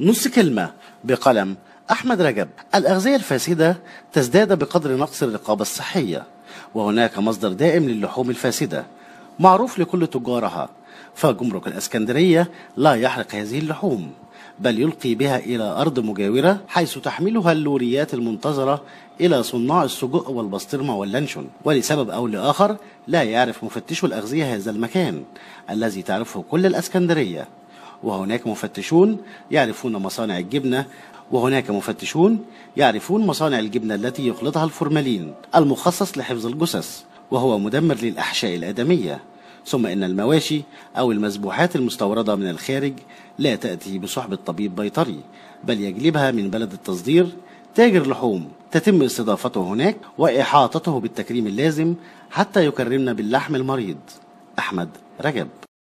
نص كلمة بقلم أحمد رجب. الأغذية الفاسدة تزداد بقدر نقص الرقابة الصحية، وهناك مصدر دائم للحوم الفاسدة معروف لكل تجارها، فجمرك الإسكندرية لا يحرق هذه اللحوم بل يلقي بها إلى أرض مجاورة حيث تحملها اللوريات المنتظرة إلى صناع السجق والبسطرمة واللانشون. ولسبب أو لآخر لا يعرف مفتشو الأغذية هذا المكان الذي تعرفه كل الإسكندرية، وهناك مفتشون يعرفون مصانع الجبنة، وهناك مفتشون يعرفون مصانع الجبنة التي يخلطها الفورمالين المخصص لحفظ الجثث وهو مدمر للأحشاء الآدمية. ثم إن المواشي أو المذبوحات المستوردة من الخارج لا تأتي بصحبة طبيب بيطري بل يجلبها من بلد التصدير تاجر لحوم، تتم استضافته هناك وإحاطته بالتكريم اللازم حتى يكرمنا باللحم المريض. أحمد رجب.